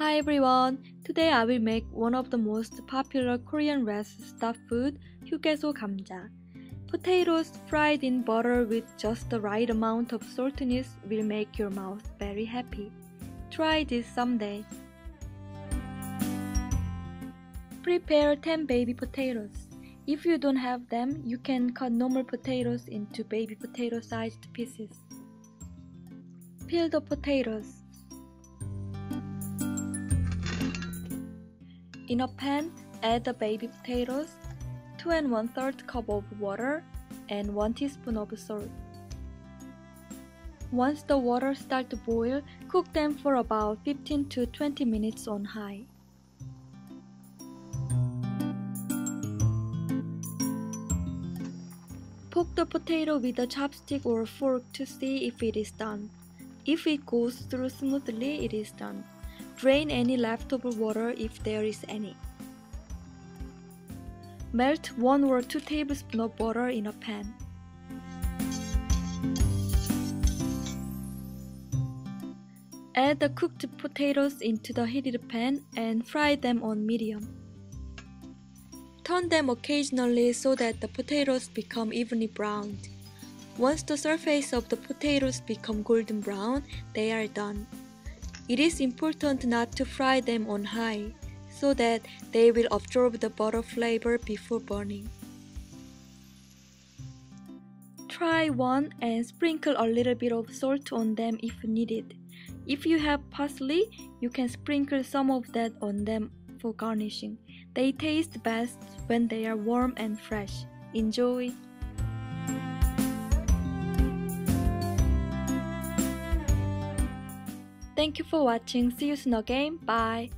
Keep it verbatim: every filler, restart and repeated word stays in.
Hi everyone! Today I will make one of the most popular Korean rest stuffed food, HyuGyeSo GamJa. Potatoes fried in butter with just the right amount of saltiness will make your mouth very happy. Try this someday. Prepare ten baby potatoes. If you don't have them, you can cut normal potatoes into baby potato-sized pieces. Peel the potatoes. In a pan, add the baby potatoes, two and one third cup of water, and one teaspoon of salt. Once the water starts to boil, cook them for about fifteen to twenty minutes on high. Poke the potato with a chopstick or fork to see if it is done. If it goes through smoothly, it is done. Drain any leftover water if there is any. Melt one or two tablespoons of butter in a pan. Add the cooked potatoes into the heated pan and fry them on medium. Turn them occasionally so that the potatoes become evenly browned. Once the surface of the potatoes become golden brown, they are done. It is important not to fry them on high, so that they will absorb the butter flavor before burning. Try one and sprinkle a little bit of salt on them if needed. If you have parsley, you can sprinkle some of that on them for garnishing. They taste best when they are warm and fresh. Enjoy! Thank you for watching. See you soon again. Bye.